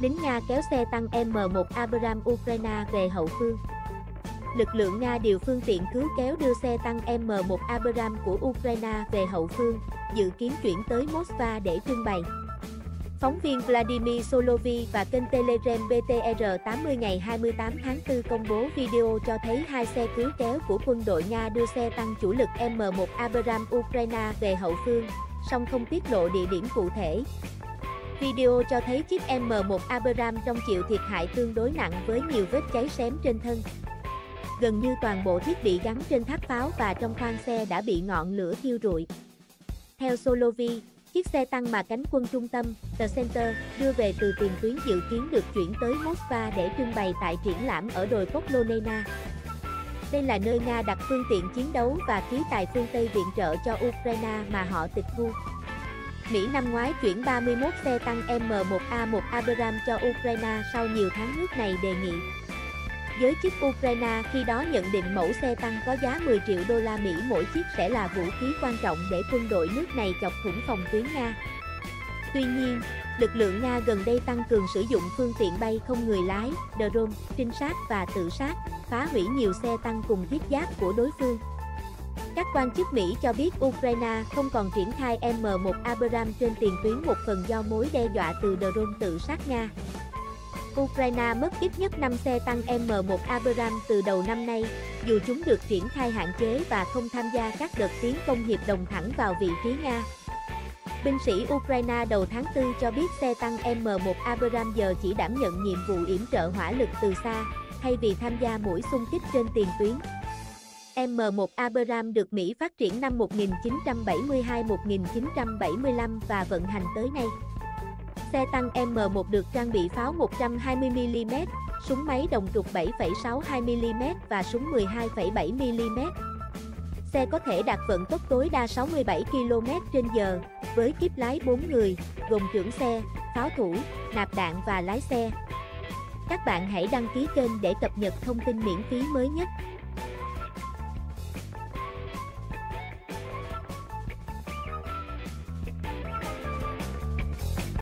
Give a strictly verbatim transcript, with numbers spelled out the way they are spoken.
lính Nga kéo xe tăng em một Abrams Ukraine về hậu phương. Lực lượng Nga điều phương tiện cứu kéo đưa xe tăng em một Abrams của Ukraine về hậu phương, dự kiến chuyển tới Moskva để trưng bày. Phóng viên Vladimir Soloviev và kênh Telegram bê tê rờ tám mươi ngày hai mươi tám tháng tư công bố video cho thấy hai xe cứu kéo của quân đội Nga đưa xe tăng chủ lực em một Abrams Ukraine về hậu phương, song không tiết lộ địa điểm cụ thể. Video cho thấy chiếc em một Abrams trong chịu thiệt hại tương đối nặng với nhiều vết cháy xém trên thân. Gần như toàn bộ thiết bị gắn trên tháp pháo và trong khoang xe đã bị ngọn lửa thiêu rụi. Theo Soloviev, chiếc xe tăng mà cánh quân trung tâm, Tsentr, đưa về từ tiền tuyến dự kiến được chuyển tới Moskva để trưng bày tại triển lãm ở đồi Poklonnaya. Đây là nơi Nga đặt phương tiện chiến đấu và khí tài phương Tây viện trợ cho Ukraine mà họ tịch thu. Mỹ năm ngoái chuyển ba mươi mốt xe tăng em một a một Abrams cho Ukraine sau nhiều tháng nước này đề nghị. Giới chức Ukraine khi đó nhận định mẫu xe tăng có giá mười triệu đô la Mỹ mỗi chiếc sẽ là vũ khí quan trọng để quân đội nước này chọc thủng phòng tuyến Nga. Tuy nhiên, lực lượng Nga gần đây tăng cường sử dụng phương tiện bay không người lái, drone, trinh sát và tự sát, phá hủy nhiều xe tăng cùng thiết giáp của đối phương. Các quan chức Mỹ cho biết Ukraine không còn triển khai em một Abrams trên tiền tuyến, một phần do mối đe dọa từ drone tự sát Nga. Ukraine mất ít nhất năm xe tăng em một Abrams từ đầu năm nay, dù chúng được triển khai hạn chế và không tham gia các đợt tiến công hiệp đồng thẳng vào vị trí Nga. Binh sĩ Ukraine đầu tháng tư cho biết xe tăng em một Abrams giờ chỉ đảm nhận nhiệm vụ yểm trợ hỏa lực từ xa, thay vì tham gia mũi xung kích trên tiền tuyến. em một Abrams được Mỹ phát triển năm một nghìn chín trăm bảy mươi hai đến một nghìn chín trăm bảy mươi lăm và vận hành tới nay. Xe tăng em một được trang bị pháo một trăm hai mươi mi li mét, súng máy đồng trục bảy phẩy sáu hai mi li mét và súng mười hai phẩy bảy mi li mét. Xe có thể đạt vận tốc tối đa sáu mươi bảy ki lô mét trên giờ, với kíp lái bốn người, gồm trưởng xe, pháo thủ, nạp đạn và lái xe. Các bạn hãy đăng ký kênh để cập nhật thông tin miễn phí mới nhất.